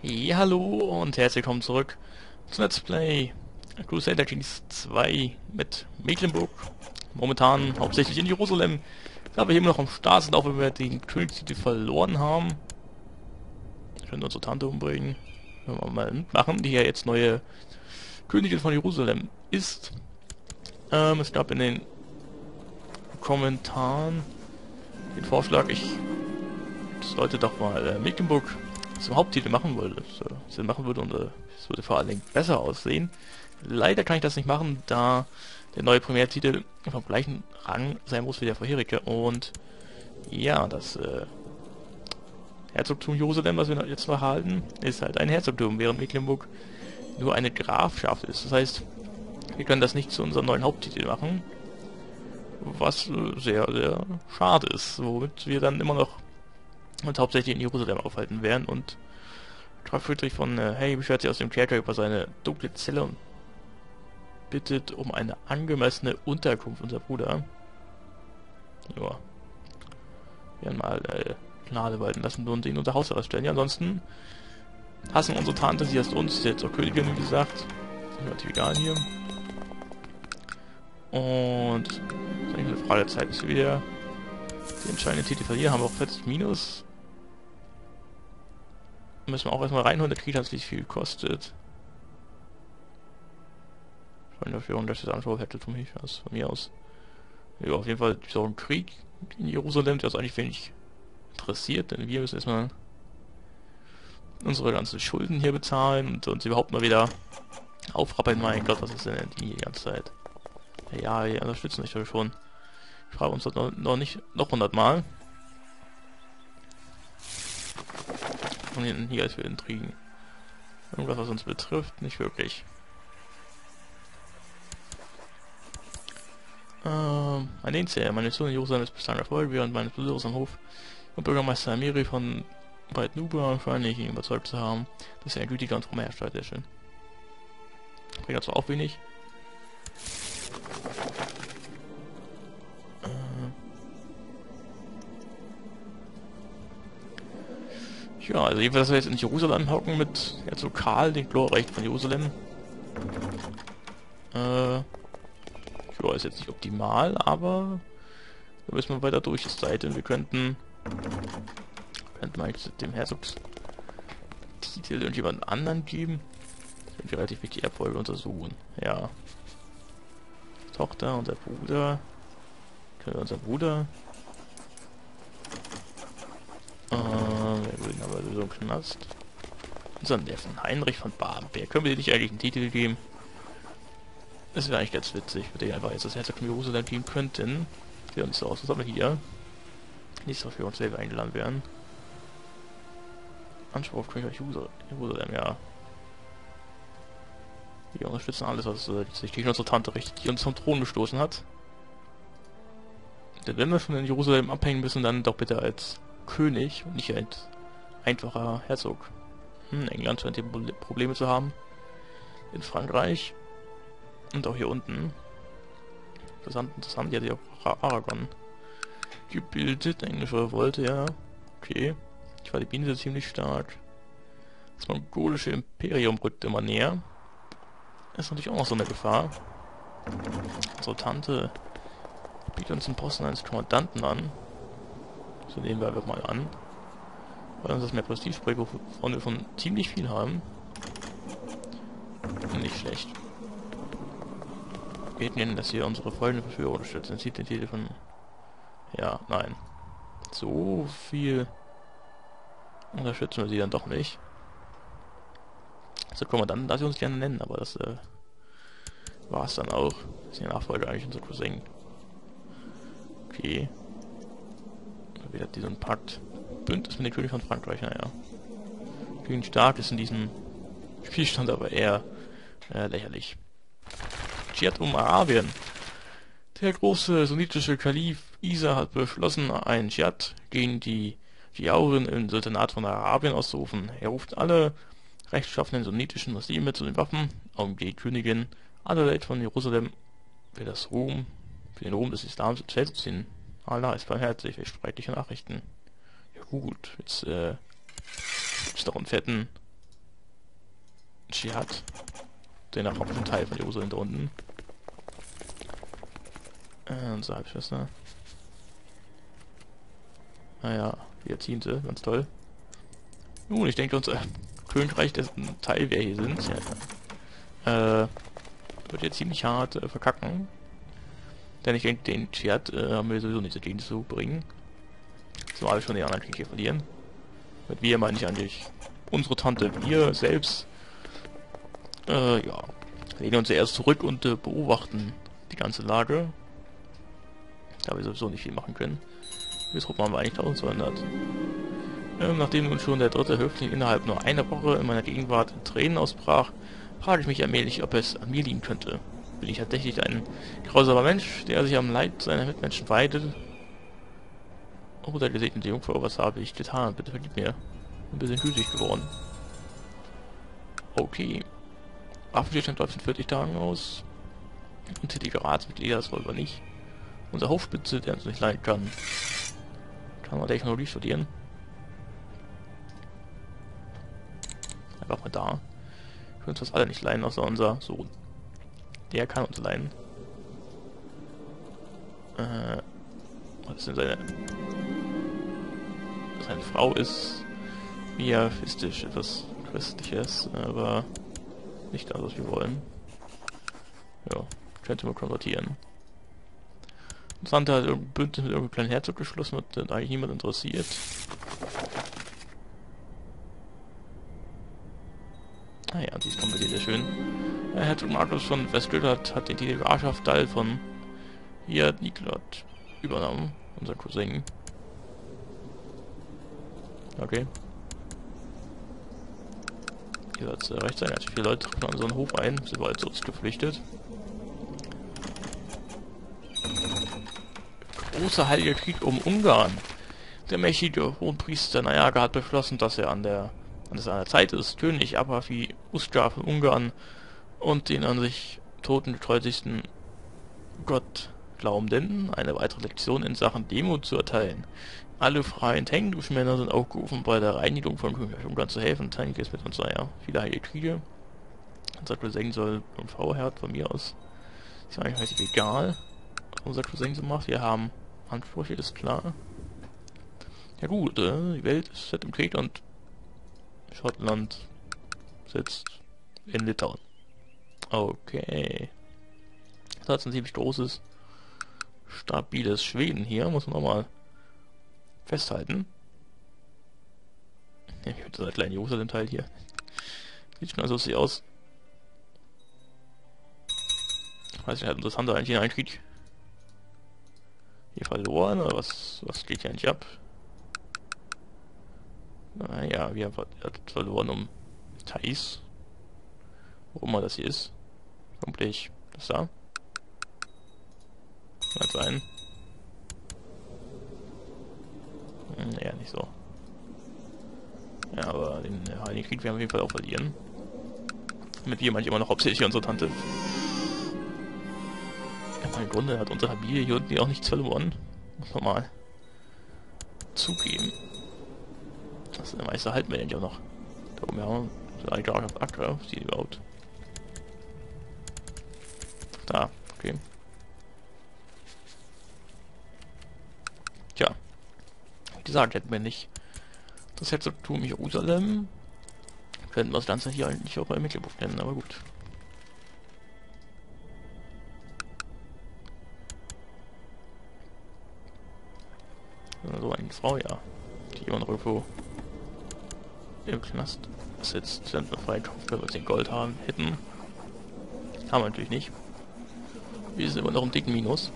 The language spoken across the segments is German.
Ja, hallo und herzlich willkommen zurück zum Let's Play Crusader Kings 2 mit Mecklenburg. Momentan hauptsächlich in Jerusalem, da wir immer noch am Start sind, auch wenn wir den Königstitel verloren haben. Wir können unsere Tante umbringen, wenn wir mal mitmachen, die ja jetzt neue Königin von Jerusalem ist. Es gab in den Kommentaren den Vorschlag, ich sollte doch mal Mecklenburg zum Haupttitel machen wollte, und es würde vor allen Dingen besser aussehen. Leider kann ich das nicht machen, da der neue Primärtitel vom gleichen Rang sein muss wie der vorherige. Und ja, das Herzogtum Jerusalem, was wir jetzt noch halten, ist halt ein Herzogtum, während Mecklenburg nur eine Grafschaft ist. Das heißt, wir können das nicht zu unserem neuen Haupttitel machen, was sehr, sehr schade ist, womit wir dann immer noch und hauptsächlich in Jerusalem aufhalten werden. Und Graf Friedrich von Hey beschwert sich aus dem Kerker über seine dunkle Zelle und bittet um eine angemessene Unterkunft, unser Bruder. Ja. Werden mal Gnade walten lassen und ihn unter Hausarrest stellen. Ja, ansonsten hassen unsere Tante, sie hasst uns, sie ist zur Königin, wie gesagt. Relativ egal hier. Und das ist eigentlich eine Frage der Zeit, bis wir wieder die entscheidende Titel verlieren. Haben wir auch 40 Minus. Müssen wir auch erstmal reinholen, der Krieg hat nicht viel gekostet. Von der Führung durch das Anschauung hätte von mir aus. Ja, auf jeden Fall gibt es auch einen Krieg in Jerusalem, der uns eigentlich wenig interessiert, denn wir müssen erstmal unsere ganzen Schulden hier bezahlen und uns überhaupt mal wieder aufrappeln. Mein Gott, was ist denn die ganze Zeit? Ja, wir unterstützen dich doch schon. Ich frage uns das noch nicht noch 100 Mal. Von hinten hier ist für Intrigen. Irgendwas, was uns betrifft, nicht wirklich. An den Zähler. Meine Mission in Jerusalem ist bislang erfolgt, während meines Besuchs am Hof und Bürgermeister Amiri von Bait Nuba wahrscheinlich ihn überzeugt zu haben, dass er ein gütiger und frommer Herrscher ist. Bringt dazu auch wenig. Ja, also jedenfalls, dass wir jetzt in Jerusalem hocken mit Herzog Karl, den Glorreichen von Jerusalem. Ja, ist jetzt nicht optimal, aber da müssen wir weiter durch die Seite. Wir könnten eigentlich dem Herzogstitel irgendjemand anderen geben. Das wird relativ wichtig, Erbfolge untersuchen. Ja. Tochter, unser Bruder. Können wir unser Bruder? Wir würden aber so einen Knast. Unseren Neffen Heinrich von Babenberg. Können wir dir nicht eigentlich einen Titel geben? Das wäre eigentlich ganz witzig, wenn wir einfach jetzt das Herzogtum Jerusalem geben könnten. Sieht doch nicht so aus, was haben wir hier? Nichts, was wir uns selber eingeladen werden. Anspruch auf König Jerusalem, ja. Wir unterstützen alles, was sich gegen unsere Tante richtet, die uns vom Thron gestoßen hat. Denn wenn wir schon in Jerusalem abhängen müssen, dann doch bitte als König und nicht als einfacher Herzog. England scheint hier Probleme zu haben. In Frankreich. Und auch hier unten. Interessant, ja, die auch Aragon gebildet. Englische Revolte, ja. Okay. Ich war die Biene ziemlich stark. Das mongolische Imperium rückt immer näher. Ist natürlich auch noch so eine Gefahr. Unsere Tante bietet uns den Posten eines Kommandanten an. So nehmen wir einfach mal an. Weil uns das mehr Prestige bringt, wovon wir von ziemlich viel haben. Nicht schlecht. Wir hätten, dass hier unsere folgende Verschwörung unterstützt. Dann sieht den Titel von... Ja, nein. So viel unterstützen wir sie dann doch nicht. So, Kommandanten darf sie uns gerne nennen, aber das war es dann auch. Das ist der Nachfolger eigentlich unser Cousin. Okay. Wieder diesen Pakt. Bündnis mit dem König von Frankreich, naja. Gegen stark ist in diesem Spielstand aber eher lächerlich. Chiat Arabien. Der große sunnitische Kalif Isa hat beschlossen, einen Chiat gegen die Jaurin im Sultanat von Arabien auszurufen. Er ruft alle rechtschaffenen sunnitischen Muslime zu den Waffen, um die Königin Adelaide von Jerusalem für den Ruhm des Islams ins Feld zu ziehen. Allah ist barmherzig, ich spreche dich Nachrichten. Ja gut, jetzt gibt's noch einen fetten Chiat, den erhofften Teil von Usulin da unten. Und so habe ich das, ne? Naja, Jahrzehnte, ganz toll. Nun, ich denke, unser Königreich, dessen Teil wir hier sind, ja, wird jetzt ziemlich hart verkacken. Denn ich denke, den Chiat haben wir sowieso nicht so dagegen zu bringen. So habe ich schon den anderen Krieg hier verlieren. Mit wir meine ich eigentlich unsere Tante, wir selbst. Ja, lehnen uns erst zurück und beobachten die ganze Lage. Da wir sowieso nicht viel machen können. Bis Truppen haben wir eigentlich 1200. Nachdem nun schon der dritte Höfling innerhalb nur einer Woche in meiner Gegenwart in Tränen ausbrach, frage ich mich allmählich, ob es an mir liegen könnte. Bin ich tatsächlich ein grausamer Mensch, der sich am Leid seiner Mitmenschen weidet? Oh, der gesegnete Jungfrau, was habe ich getan? Bitte vergib mir. Ein bisschen gütig geworden. Okay. Waffenstillstand läuft in 40 Tagen aus. Und tätige Ratsmitglieder, das wollen wir nicht. Unser Hofspitze, der uns nicht leiden kann. Kann man Technologie studieren. Einfach mal da. Wir können uns fast alle nicht leiden, außer unser Sohn. Der kann uns leiden. Was ist denn seine... Seine Frau ist... miafistisch, etwas Christliches, aber... nicht das, was wir wollen. Ja, könnte man konvertieren. Santa hat irgendein Bündnis mit irgendeinem kleinen Herzog geschlossen, hat dann eigentlich niemand interessiert. Naja, ah, dies kommt bei dir sehr schön. Der Herzog Markus von Westgoten hat den Titel Grafschaftsdall von hier Niklot übernommen, unser Cousin. Okay. Hier soll es recht sein, also viele Leute treffen an unseren Hof ein, sind bald zu uns geflüchtet. Großer Heiliger Krieg um Ungarn. Der mächtige Hohenpriester Najaga hat beschlossen, dass er an der Zeit ist, König Apafi Ustra von Ungarn und den an sich totengetreutigsten Gott glaubenden eine weitere Lektion in Sachen Demut zu erteilen. Alle freien tänklichen Männer sind aufgerufen, bei der Reinigung von Königreich Ungarn zu helfen. Tank ist mit uns, naja, viele Heilige Kriege. Unser Cousin soll und V-Herd von mir aus. Ist eigentlich relativ egal. Unser Cousin so macht, wir haben Ansprüche, ist klar. Ja gut, die Welt ist fett im Krieg und Schottland sitzt in Litauen. Okay. Das ist ein ziemlich großes, stabiles Schweden hier, muss man auch mal festhalten. Ich habe so einen kleinen Jerusalem-Teil hier. Sieht schon so lustig aus. Weiß nicht, hat unser Handel eigentlich einen Krieg hier verloren, oder was geht hier eigentlich ab? Naja, wir haben verloren um Thais. Wo immer das hier ist. Vermutlich das da. Kann sein. Naja, nicht so. Ja, aber den Heiligen Krieg werden wir auf jeden Fall auch verlieren. Mit wir meine ich immer noch hauptsächlich unsere Tante. Ja, im Grunde hat unsere Familie hier unten auch nichts verloren. Muss man mal zugeben. Das ist der meiste halten wir eigentlich auch noch. Da oben haben wir eigentlich auch noch Acker, die überhaupt. Da, okay. Tja. Wie gesagt, hätten wir nicht das Herzogtum Jerusalem. Könnten wir das Ganze hier eigentlich auch bei Mecklenburg nennen, aber gut. So eine Frau, ja. Die immer noch irgendwo im Knast sitzt, dann freikaufen, wenn wir 10 Gold haben, hätten. Haben wir natürlich nicht. Wir sind immer noch im dicken Minus.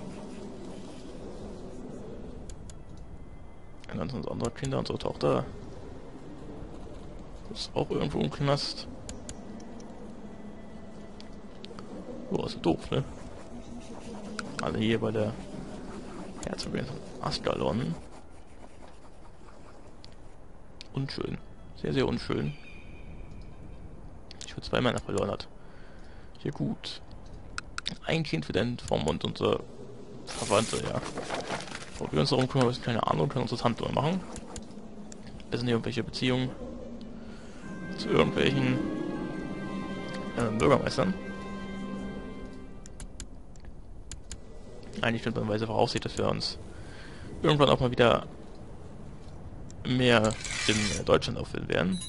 Und dann sind unsere anderen Kinder, unsere Tochter. Das ist auch irgendwo im Knast. Boah, ist doof, ne? Alle hier bei der Herzogin von Ascalon. Unschön. Sehr, sehr unschön. Ich würde 2 Männer verloren hat. Ja gut. Ein Kind für den Vormund, unser Verwandte, ja. Ob wir uns darum kümmern müssen, keine Ahnung, können unsere Tante mal machen. Wir sind hier irgendwelche Beziehungen zu irgendwelchen Bürgermeistern. Eigentlich wird man weise voraussicht, dass wir uns irgendwann auch mal wieder mehr in Deutschland auffinden werden.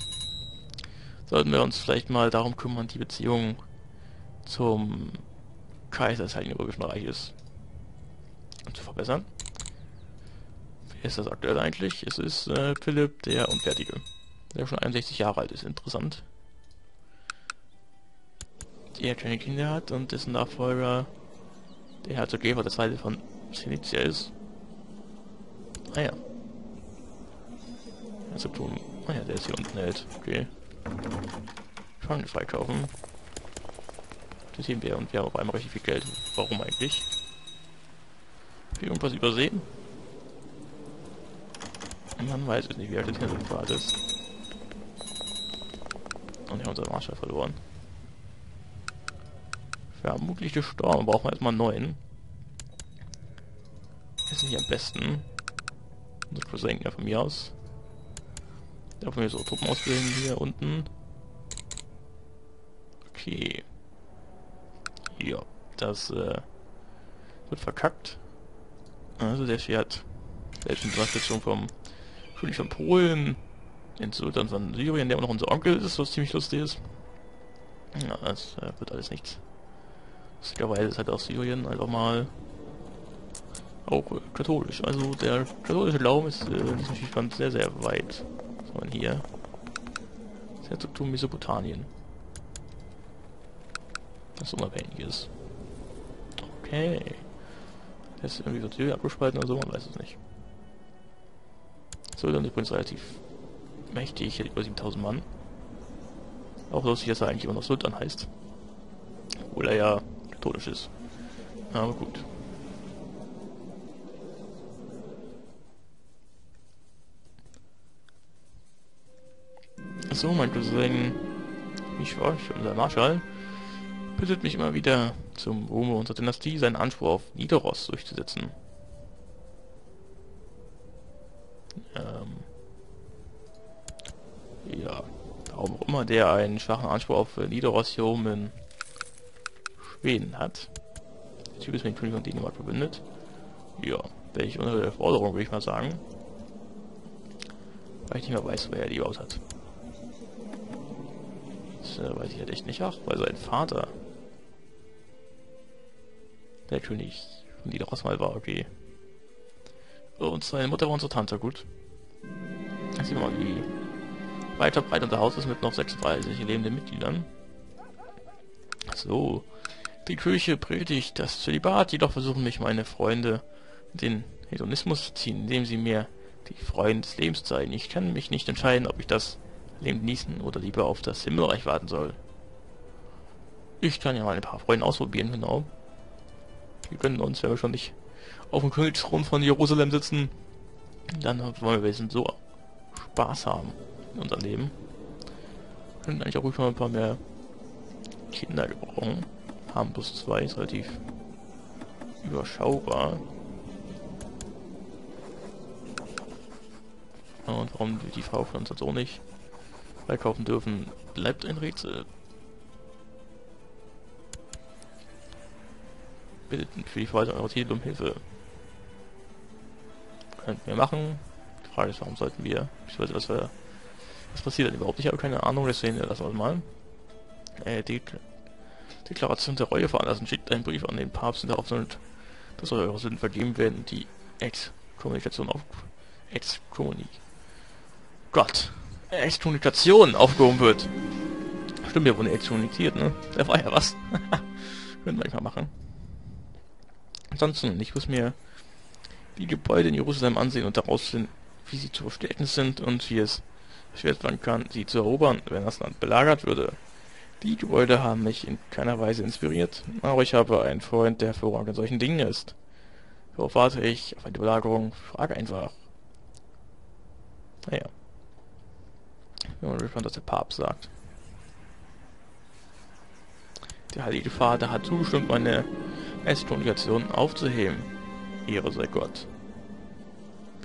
Sollten wir uns vielleicht mal darum kümmern, die Beziehung zum Kaiser des Heiligen Römischen Reiches zu verbessern. Wer ist das aktuell eigentlich? Es ist Philipp der Unfertige, der schon 61 Jahre alt ist. Interessant. Der keine Kinder hat und dessen Nachfolger der Herzogin von Ascalon von Senizia ist. Naja. Herzogtum. Naja, der ist hier unten hält. Okay. Schande freikaufen. Das sehen wir und wir haben auf einmal richtig viel Geld. Warum eigentlich? Hab ich irgendwas übersehen? Man weiß es nicht, wie alt das Herzogtum ist. Und wir haben unseren Marschall verloren. Vermutlich gestorben, brauchen wir erstmal einen neuen. Ist nicht am besten. Unsere Crusader von mir aus. Da können wir so Truppen ausbilden hier unten. Okay. Ja, das wird verkackt. Also der Chiat. Der ist in Unterstützung vom König von Polen. Den Sultan von Syrien, der auch noch unser Onkel ist, was ziemlich lustig ist. Ja, das wird alles nichts. Lustigerweise ist halt aus Syrien einfach mal auch katholisch. Also der katholische Glauben ist in diesem Zustand sehr, sehr weit. Was haben wir hier? Das Herzogtum Mesopotamien. Das unabhängig ist. Okay. Das ist irgendwie von Syrien abgespalten oder so, man weiß es nicht. So, dann ist übrigens relativ mächtig, hätte über 7000 Mann. Auch lustig, dass er eigentlich immer noch Sultan heißt. Obwohl er ja katholisch ist. Aber gut. So, mein Cousin, ich war schon unser Marschall, bittet mich immer wieder zum Ruhme unserer Dynastie seinen Anspruch auf Nidaros durchzusetzen. Ja, warum auch immer der einen schwachen Anspruch auf Nidaros hier oben in Schweden hat. Der Typ ist mit dem König von Dänemark verbündet. Ja, welche unerhörte Forderung, würde ich mal sagen. Weil ich nicht mehr weiß, wer er die überhaupt hat. Das weiß ich halt echt nicht. Ach, weil sein Vater der König von Nidaros mal war, okay. Und seine Mutter war unsere Tante, gut. Jetzt sehen wir mal, wie weit verbreitet unser Haus ist mit noch 36 lebenden Mitgliedern. So. Die Kirche predigt das Zölibat, jedoch versuchen mich meine Freunde in den Hedonismus zu ziehen, indem sie mir die Freuden des Lebens zeigen. Ich kann mich nicht entscheiden, ob ich das Leben genießen oder lieber auf das Himmelreich warten soll. Ich kann ja mal ein paar Freunde ausprobieren, genau. Wir können uns, wenn wir schon nicht auf dem Königsthron von Jerusalem sitzen, dann wollen wir wenigstens so Spaß haben in unserem Leben. Wir können eigentlich auch ruhig mal ein paar mehr Kinder gebrauchen. Haben plus 2 ist relativ überschaubar. Und warum die Frau von uns jetzt auch nicht verkaufen dürfen, bleibt ein Rätsel. Bitten für die Verwaltung eurer Titel um Hilfe. Könnten wir machen. Die Frage ist, warum sollten wir, beziehungsweise was passiert denn überhaupt? Ich habe keine Ahnung, deswegen lassen wir es mal. Die Deklaration der Reue veranlassen, schickt einen Brief an den Papst und darauf soll, dass eure Sünden vergeben werden und die Exkommunikation auf Exkommunikation aufgehoben wird. Stimmt, wir wurden exkommuniziert, ne? Da war ja was. Können wir mal machen. Ansonsten, ich muss mir die Gebäude in Jerusalem ansehen und daraus finden, wie sie zu verstärken sind und wie es schwer werden kann, sie zu erobern, wenn das Land belagert würde. Die Gebäude haben mich in keiner Weise inspiriert, aber ich habe einen Freund, der hervorragend in solchen Dingen ist. Worauf warte ich? Auf eine Belagerung? Frage einfach. Naja. Ich bin mal gespannt, was der Papst sagt. Der Heilige Vater hat zugestimmt, meine Exkommunikation aufzuheben. Ehre sei Gott.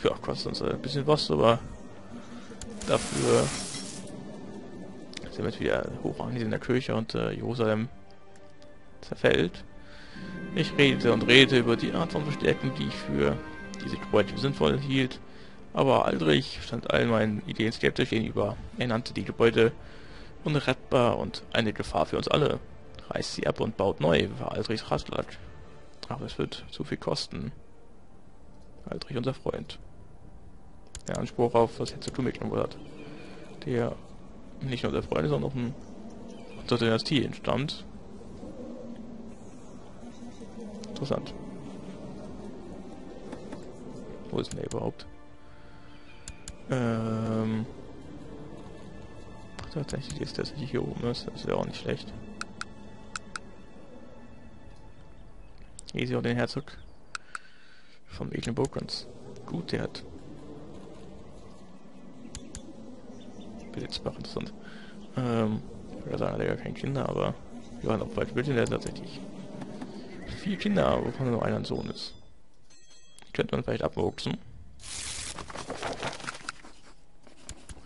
Ja, kostet uns ein bisschen was, aber dafür sind wir jetzt wieder hochrangig in der Kirche und Jerusalem zerfällt. Ich redete und redete über die Art von Verstärkung, die ich für diese Truppe sinnvoll hielt, aber Aldrich stand all meinen Ideen skeptisch gegenüber. Er nannte die Gebäude unrettbar und eine Gefahr für uns alle. Reißt sie ab und baut neu, war Aldrichs Ratschlag. Aber es wird zu viel kosten. Aldrich, unser Freund. Der Anspruch auf das Herzogtum Mecklenburg, der nicht nur unser Freund ist, sondern auch unserer Dynastie entstammt. Interessant. Wo ist denn der überhaupt? Ach, tatsächlich ist das nicht hier oben, das wäre auch nicht schlecht. Hier sehe ich auch den Herzog von Mecklenburg ganz gut, der hat Besitzbach, interessant. Ich würde sagen, er hat ja keine Kinder, aber wir waren auf falsch Bildchen, der hat tatsächlich 4 Kinder, wovon nur einer ein Sohn ist. Die könnte man vielleicht abwuchsen.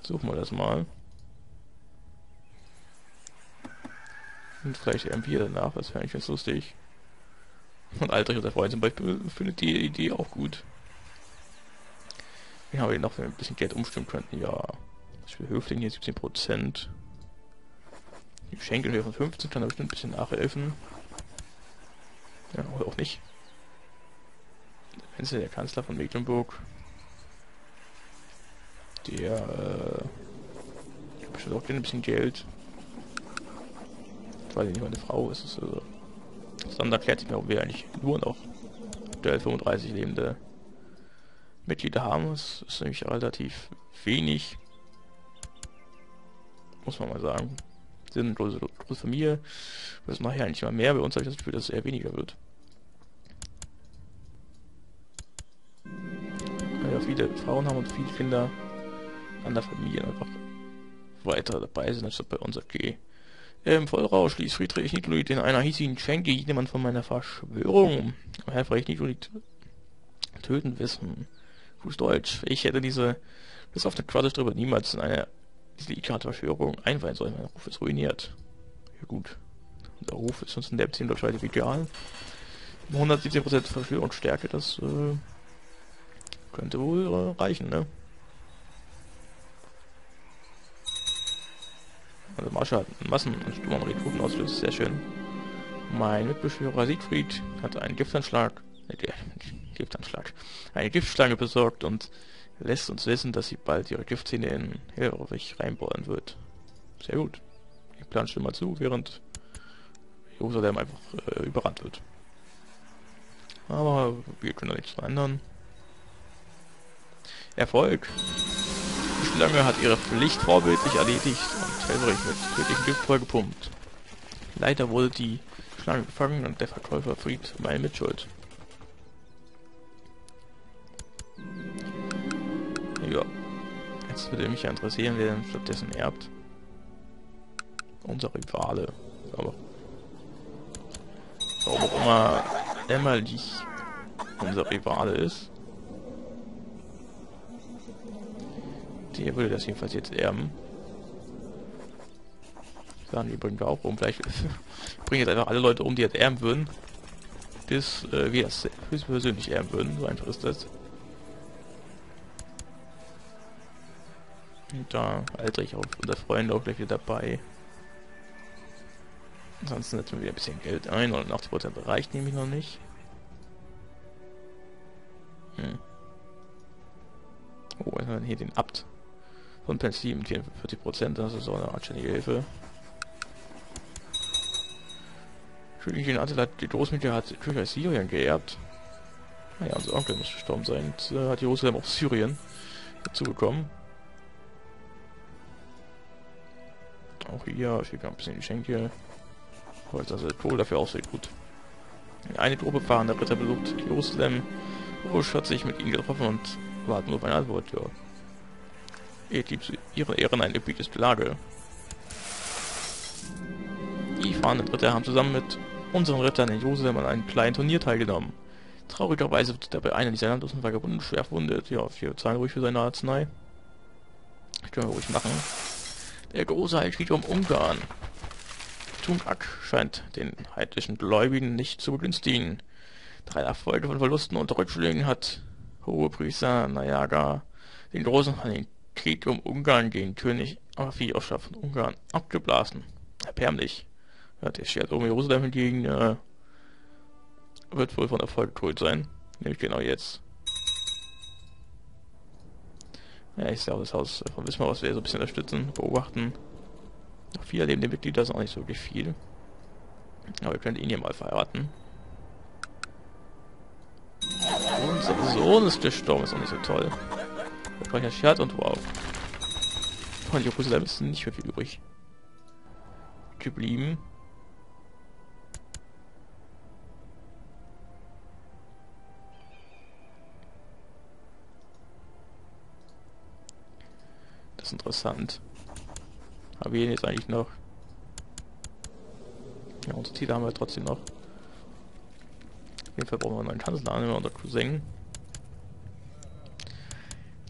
Suchen wir das mal. Und vielleicht M4 danach, das wäre eigentlich ganz lustig. Und Aldrich, unser Freund zum Beispiel, findet die Idee auch gut. Wir haben ihn noch für ein bisschen Geld umstimmen könnten, ja. Ich will Höflinge hier 17%. Die Schenkelhöhe von 15 kann da bestimmt ein bisschen nachhelfen. Ja, oder auch nicht. Der Kanzler von Mecklenburg. Der bestimmt auch gerne ein bisschen Geld. Ich weiß nicht, meine Frau ist es. Dann erklärt sich mir, ob wir eigentlich nur noch aktuell 35 lebende Mitglieder haben. Das ist nämlich relativ wenig. Muss man mal sagen. Wir sind eine große Familie. Das mache ich eigentlich mal mehr. Bei uns habe ich das Gefühl, dass es eher weniger wird. Weil ja viele Frauen haben und viele Kinder an der Familie einfach weiter dabei sind, anstatt bei uns okay. Im Vollrausch ließ Friedrich Niklot in einer hiesigen Schenke jemand von meiner Verschwörung. Herr Friedrich Niklot töten wissen. Fuß Deutsch. Ich hätte diese bis auf eine Quadratstrebe niemals in eine diese Verschwörung einweihen sollen. Mein Ruf ist ruiniert. Ja gut. Unser Ruf ist uns in der Beziehung doch heute egal. 117% Verschwörungsstärke, das könnte wohl reichen, ne? Also Marsha hat einen Massenansturm an Rekruten ausgelöst, sehr schön. Mein Mitbeschwörer Siegfried hat einen Giftanschlag, eine Giftschlange besorgt und lässt uns wissen, dass sie bald ihre Giftzähne in Hillerich reinbohren wird. Sehr gut. Ich plane schon mal zu, während Jerusalem einfach überrannt wird. Aber wir können da nichts verändern. Erfolg! Die Schlange hat ihre Pflicht vorbildlich erledigt und Helmerich mit tödlichem Gift vollgepumpt. Leider wurde die Schlange gefangen und der Verkäufer Fried meine Mitschuld. Ja, jetzt würde mich ja interessieren, wer denn stattdessen erbt. Unsere Rivale. Aber warum auch immer Emmerich unser Rivale ist. Der würde das jedenfalls jetzt erben. Sagen die bringen wir auch um. Vielleicht bringen jetzt einfach alle Leute um, die jetzt erben würden. Bis wir es höchstpersönlich erben würden. So einfach ist das. Und da Aldrich auch unser Freund auch gleich wieder dabei. Ansonsten setzen wir wieder ein bisschen Geld ein. 89% reicht nämlich noch nicht. Hm. Oh, jetzt haben wir hier den Abt von Pensil mit 44%. Das ist so eine anständige Hilfe. Königin Attila, die Großmutter, hat König aus Syrien geerbt. Naja, unser Onkel muss gestorben sein. Jetzt, hat Jerusalem auch Syrien dazu bekommen. Auch hier steht ein bisschen Geschenke. Holz, also Kohl dafür auch sehr gut. Eine Gruppe fahrender Ritter besucht Jerusalem. Rusch hat sich mit ihnen getroffen und warten nur auf eine Antwort, ja. Ihr gibt ihren Ehren ein üppiges Gelage. Die fahrenden Ritter haben zusammen mit unseren Rittern in Jerusalem an einem kleinen Turnier teilgenommen. Traurigerweise wird dabei einer dieser Landlosen verwundet, schwer verwundet. Ja, wir zahlen ruhig für seine Arznei. Das können wir ruhig machen. Der große Heiligtum Ungarn. Tunak scheint den heidnischen Gläubigen nicht zu begünstigen. 3 Erfolge von Verlusten und Rückschlägen hat Hoherpriester Najaga den großen Heiligtum Ungarn gegen König Apafi Ustra von Ungarn abgeblasen. Erbärmlich. Ja, der Chiat um Jerusalem hingegen wird wohl von Erfolg gekrönt sein. Nämlich genau jetzt. Ja, ich glaube, das Haus von Wismar, was wir so ein bisschen unterstützen, beobachten. Noch 4 lebende Mitglieder sind auch nicht so wirklich viel. Aber ihr könnt ihn hier mal verheiraten. Und sein Sohn ist gestorben, ist auch nicht so toll. Frankreich hat Chiat und wow. Von Jerusalem ist nicht mehr viel übrig geblieben. Das ist interessant. Haben wir ihn jetzt eigentlich noch? Ja, unsere Titel haben wir trotzdem noch. Auf jeden Fall brauchen wir einen neuen Kanzler, nehmen wir unser Cousin.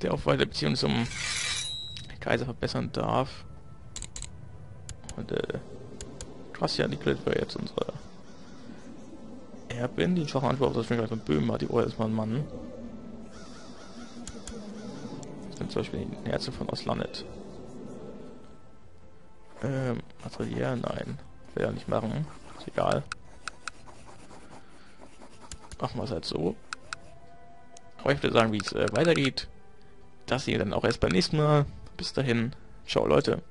Der auch weiter Beziehungen zum Kaiser verbessern darf. Und Niklot wäre jetzt unsere Erbin, die schwache Antwort auf das Schwingreich von Böhmen hat, die Ohr erstmal ein Mann. Dann zum Beispiel den Herzog von Ascalon. Atelier, nein. Will er nicht machen. Ist egal. Machen wir es halt so. Aber ich würde sagen, wie es weitergeht. Das sehen wir dann auch erst beim nächsten Mal. Bis dahin. Ciao, Leute.